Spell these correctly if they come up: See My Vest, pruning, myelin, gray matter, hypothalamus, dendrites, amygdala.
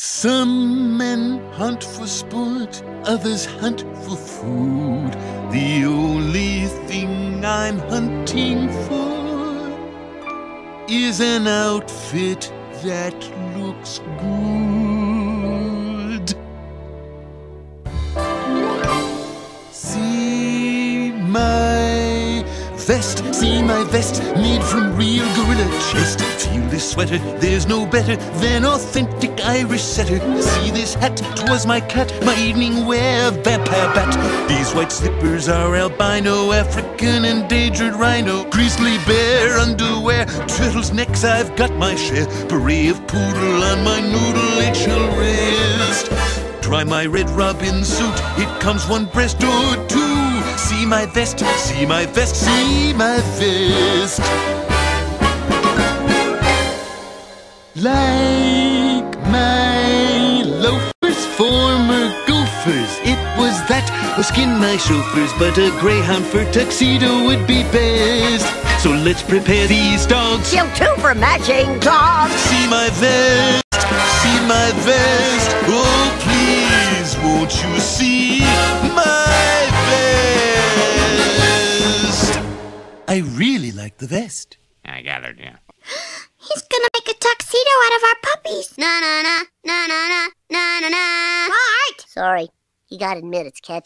Some men hunt for sport, others hunt for food. The only thing I'm hunting for is an outfit that looks good. See my vest, see my vest, made from real gorilla chest. Feel this sweater, there's no better than authentic Irish setter. See this hat, 'twas my cat, my evening wear vampire bat. These white slippers are albino, African endangered rhino, grizzly bear underwear, turtles' necks, I've got my share. Puree of poodle on my noodle, it shall rest. Try my red robin suit, it comes one breast or two. See my vest, see my vest, see my vest. Like my loafers, former gophers, it was that or skin my chauffeurs, but a greyhound for tuxedo would be best. So let's prepare these dogs, you two for matching dogs. See my vest, see my vest, oh please won't you see my vest. I really like the vest. I gathered, yeah. He's gonna make a tuxedo out of our puppies. Na na na, na na na, na na na. All right. Sorry, you gotta admit it's catchy.